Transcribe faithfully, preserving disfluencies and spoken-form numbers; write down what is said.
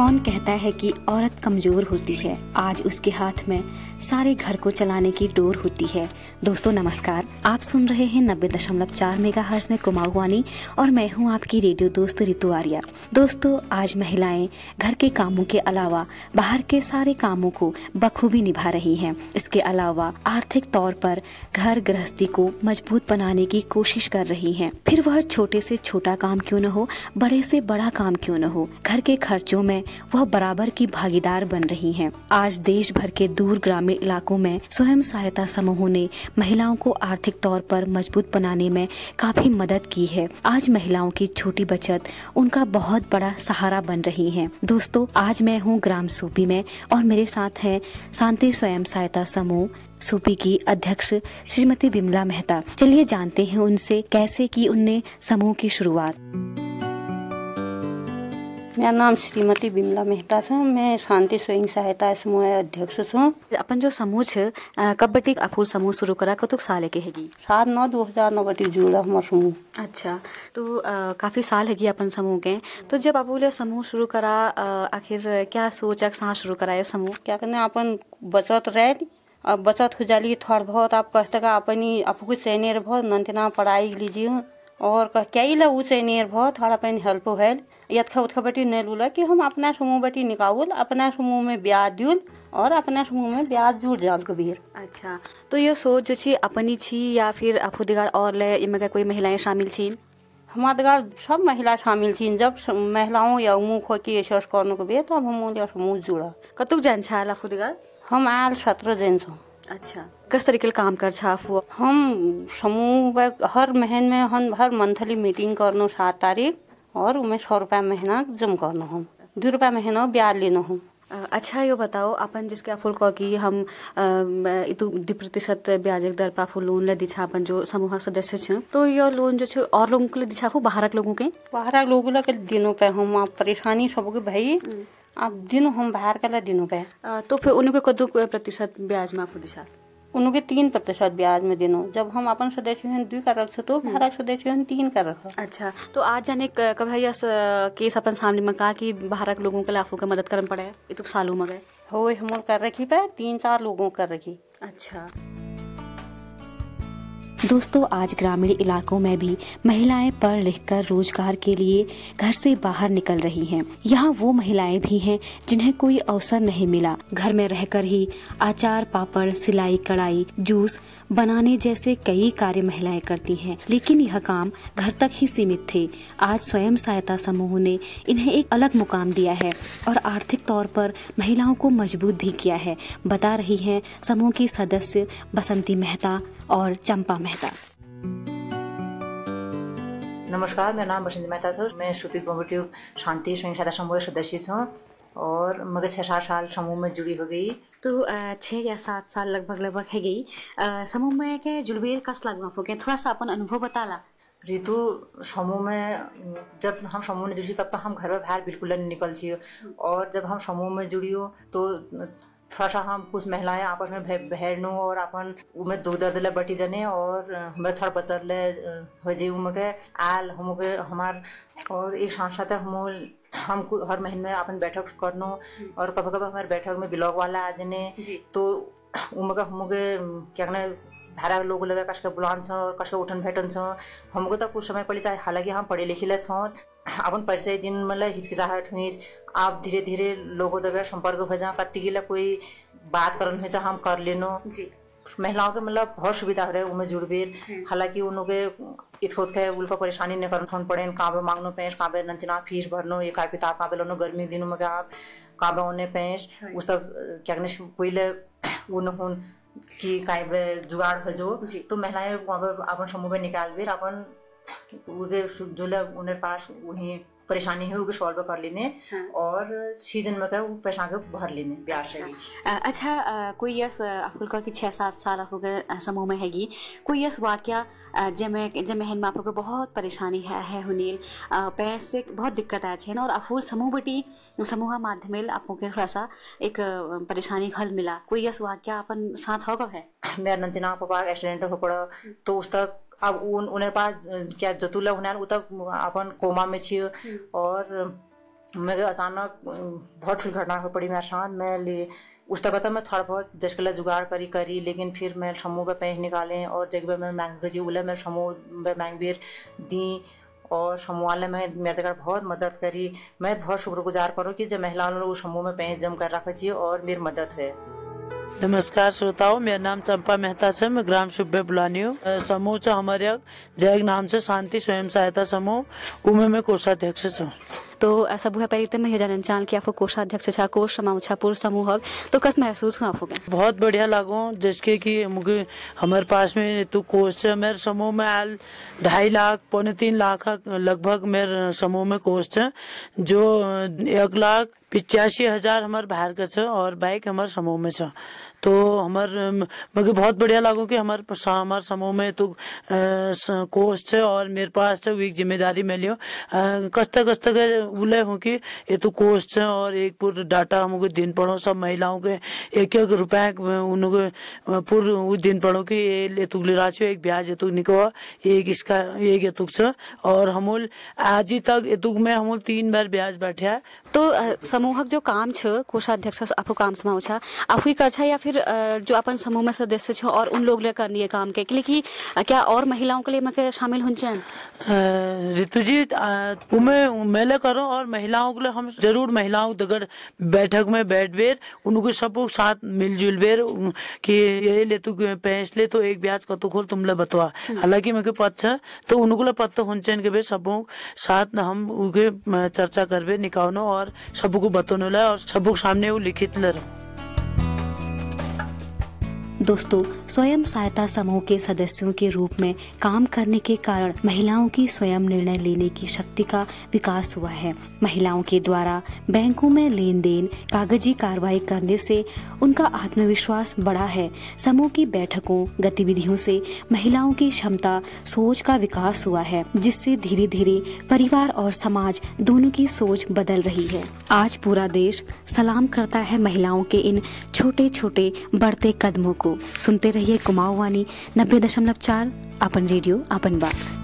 कौन कहता है कि औरत कमजोर होती है, आज उसके हाथ में सारे घर को चलाने की डोर होती है। दोस्तों नमस्कार, आप सुन रहे हैं नब्बे दशमलव चार मेगा हर्ट्ज में कुमाऊं वानी और मैं हूं आपकी रेडियो दोस्त रीतू आर्या। दोस्तों आज महिलाएं घर के कामों के अलावा बाहर के सारे कामों को बखूबी निभा रही हैं। इसके अलावा आर्थिक तौर पर घर गृहस्थी को मजबूत बनाने की कोशिश कर रही है, फिर वह छोटे से छोटा काम क्यों न हो, बड़े से बड़ा काम क्यों न हो, घर के खर्चों में वह बराबर की भागीदार बन रही हैं। आज देश भर के दूर ग्रामीण इलाकों में स्वयं सहायता समूहों ने महिलाओं को आर्थिक तौर पर मजबूत बनाने में काफी मदद की है। आज महिलाओं की छोटी बचत उनका बहुत बड़ा सहारा बन रही है। दोस्तों आज मैं हूँ ग्राम सूपी में और मेरे साथ हैं शांति स्वयं सहायता समूह सूपी की अध्यक्ष श्रीमती बिमला मेहता। चलिए जानते हैं उनसे कैसे की उनने समूह की शुरुआत। मेरा नाम श्रीमती बिमला मेहता है, मैं शांति स्वयं सहायता समूह अध्यक्ष हूँ। अपन जो समूह है कब बटी अफूर समूह शुरू करा कतुक साल के हैगी? सात नौ दो हजार नौ बटी जुड़ा हमार समूह। अच्छा, तो आ, काफी साल हैगी अपन समूह के। तो जब आप बोले समूह शुरू करा, आखिर क्या सोचा साथ शुरू कराया समूह? क्या कहने अपन बचत रहे, अब बचत हो जाली थोड़ा बहुत, आप कहते अपनी आपको सैनियर बहुत नंतना पढ़ाई लीजिए और क्या ही लू सैनियर बहुत थोड़ा अपन हेल्प है यदखा उतखा बटी नहीं लूला कि हम अपना समूह बटी निकाउल, अपना समूह में ब्याज जुल और अपना समूह में ब्याज जुड़ जाल को भी। अच्छा, तो ये सोच जो छी अपनी छी या फिर अफुदिगार और ले इमें कोई महिलाएं शामिल छीन? हमारे घर सब महिला शामिल छीन। जब महिलाओं या मुँह हो कि यश करने को भी तब हम समूह जुड़ा। कतुक जैन छाल अफुदिगार? हम आयल सत्रह जैन छो। अच्छा, किस तरीके काम कर छाफ हुआ? हम समूह हर महीने में हम हर मंथली मीटिंग करना सात तारीख और उमें सौ रुपया महीना जम करना हम, दो रुपया महीना ब्याज लेना हम। अच्छा, यो बताओ अपन जिसके फुल को कि हम दो प्रतिशत ब्याज दर पर फुल लोन ले दिछा अपन जो समूह सदस्य छ, तो यो लोन जो छ और लोगों के लिए दिछा फू बाहर लोगों के? बाहर लोगों के दिनों पे हम आप परेशानी सबके भाई आप दिनों हम बाहर के दिनों पे। तो फिर उनके कदू प्रतिशत ब्याज में आपको दिशा? उनके तीन प्रतिशत ब्याज में दिनों, जब हम अपन सदस्य हैं दो का रख तो बारह सदस्य हैं तीन का रख। अच्छा, तो आज जाने कभी केस अपन सामने में कहा कि बारह लोगों के लाफों का मदद करना पड़े ये तो सालों में गए हो हम कर रखी पे तीन चार लोगों कर रखी। अच्छा दोस्तों, आज ग्रामीण इलाकों में भी महिलाएं पढ़ लिखकर रोजगार के लिए घर से बाहर निकल रही हैं। यहाँ वो महिलाएं भी हैं जिन्हें कोई अवसर नहीं मिला, घर में रहकर ही अचार पापड़ सिलाई कढ़ाई जूस बनाने जैसे कई कार्य महिलाएं करती हैं, लेकिन यह काम घर तक ही सीमित थे। आज स्वयं सहायता समूह ने इन्हें एक अलग मुकाम दिया है और आर्थिक तौर पर महिलाओं को मजबूत भी किया है। बता रही हैं समूह की सदस्य बसंती मेहता और चंपा मेहता। नमस्कार, मेरा नाम बसंती मेहता है, मैं सूपी गोमटी शांति स्वयं सहायता समूह सदस्य हूँ और मगर छः सात साल समूह में जुड़ी हो गई। तो छः या सात साल लगभग लगभग है गई समूह में के जुड़बेर कस लगवा हो गए, थोड़ा सा अपन अनुभव बताला। ऋतु समूह में जब हम समूह में जुड़ी तब तो हम घर बाहर बिल्कुल नहीं निकल छियो और जब हम समूह में जुड़ी हो तो थोड़ा सा हम कुछ महिलाएं आपस में भेड़नू और अपन उमें दो दर्द ले बटी जने और हमें थोड़ा बचत ले हो जी उम्र के आल हम के हमार और एक साथ साथ हम हम हर महीने में अपन बैठक करनो और कभी कभी हमारे बैठक में ब्लॉग वाला आ जने तो उम्र का हम के क्या कहना भारा लोग लगा कसके बुलान छ और कसके उठन भेटन छ। हमको तो कुछ समय पहले चाहे हालांकि हम पढ़े लिखे छौं अपन परिचय दिन मतलब हिचकिचाहट हुई आप धीरे धीरे लोगों तक संपर्क हो जाए कति के लिए कोई बात करन है हम कर लेनो। महिलाओं के मतलब बहुत सुविधा हो रहा है उनमें जुड़बेर, हालांकि उनके इतको उतके उनका परेशानी नहीं करना पड़े कहाँ पे मांगनो पैस कहाँ पे नंतना फीस भरनो ये काफी ताप कहाँ पे लो गर्मी दिनों में कहाँ कहाँ पे उन्हें पैस उस तब क्या पहले उन कि कहीं पे जुगाड़ हो जो तो महिलाएं वहाँ पर अपन समूह में निकाल भी अपन जो लोग उन्हें पास वही परेशानी है उनको सॉल्व कर लेने। हाँ। और सीजन में क्या पैसा के भर लेने ब्याज से। अच्छा, अच्छा आ, कोई यस आपको कहा कि छः सात साल आप लोग समूह में हैगी कोई यस वाक्या जब जब मेहन में आप लोग को बहुत परेशानी है, है हुनील पैसे बहुत दिक्कत आया है और अफूर समूह बटी समूह माध्यम आप लोग के थोड़ा सा एक परेशानी हल मिला कोई यस वाक्या अपन साथ होगा है? मेरा नंदिना पापा एक्सीडेंट हो पड़ा तो उस तक अब उन उन्हें पास क्या जतुला उन्हें उतक अपन कोमा में छियो और मुझे अचानक बहुत ठुल घटना पड़ी मेरे साथ। मैं ले उस तक तो मैं थोड़ा बहुत जशकला जुगाड़ करी करी लेकिन फिर मैं समूह पर पैसे निकाले और जगह मैं बैंक भेजी उल्ले मैं समूह पर बैंक भी दी और समूह वाले मैं मेरे तक बहुत मदद करी। मैं बहुत शुक्रगुजार करूँ कि जब महिलाओं ने उस समूह में पैसे जम कर रखा चाहिए और मेरी मदद है। नमस्कार श्रोताओं, मेरा नाम चंपा मेहता है। मैं ग्राम शुभे बुलानी हूँ। समूह से हमारे जय नाम से शांति स्वयं सहायता समूह उमे में कोषाध्यक्ष हूँ। तो ऐसा बुआ पहले मैं यह जानना चाहूँ कि आपको कोषाध्यक्ष छा कोष समाउछापुर समूह तो कस महसूस हुआ आपको? बहुत बढ़िया लागो जिसके कि मुझे हमारे पास में तो कोष से मेरे समूह में आल ढाई लाख पौने तीन लाख लगभग मेरे समूह में कोष है जो एक लाख पिचासी हजार हमारे बाहर का है और बाइक हमारे समूह में है। तो हमार मुझे बहुत बढ़िया लागो कि हमारे हमारे समूह में तो कोष है और मेरे पास से एक जिम्मेदारी मैं लियो कस्त कस्त के उल्लेख हूँ कि ये तो कोष है और एक पूरा डाटा हमको दिन पड़ो सब महिलाओं के एक एक रुपया उनको पूर्व उस दिन पड़ो कि ये तुक राशि एक ब्याज ये तुक निकवा एक इसका एक ये तुक से और हमोल आज ही तक ये तुक में हमोल तीन बार ब्याज बैठे है। तो समूहक जो काम छ कोषाध्यक्ष आपको काम समाओ छा आप ही कर छा या फिर जो अपन समूह में सदस्य छ और उन लोग ले करनी है काम के क्योंकि क्या और महिलाओं के लिए मैं शामिल हो जाए? ऋतु जी उमें मेले करो और महिलाओं के लिए हम जरूर महिलाओं दगड़ बैठक में बैठ बेर उनको सबको साथ मिलजुल बेर कि ये ले तू पैस ले तो एक ब्याज कतो खोल तुमले बतवा हालांकि मुझे पता है तो उनको ले पता होना चाहिए कि भाई सबों साथ हम उनके चर्चा कर बे निकालना और सबको बताने ला और सबको सामने वो लिखित ले। दोस्तों, स्वयं सहायता समूह के सदस्यों के रूप में काम करने के कारण महिलाओं की स्वयं निर्णय लेने की शक्ति का विकास हुआ है। महिलाओं के द्वारा बैंकों में लेन देन कागजी कार्रवाई करने से उनका आत्मविश्वास बढ़ा है। समूह की बैठकों गतिविधियों से महिलाओं की क्षमता सोच का विकास हुआ है जिससे धीरे धीरे परिवार और समाज दोनों की सोच बदल रही है। आज पूरा देश सलाम करता है महिलाओं के इन छोटे छोटे बढ़ते कदमों को। सुनते रहिए कुमाऊं वाणी नब्बे दशमलव चार अपन रेडियो अपन बात।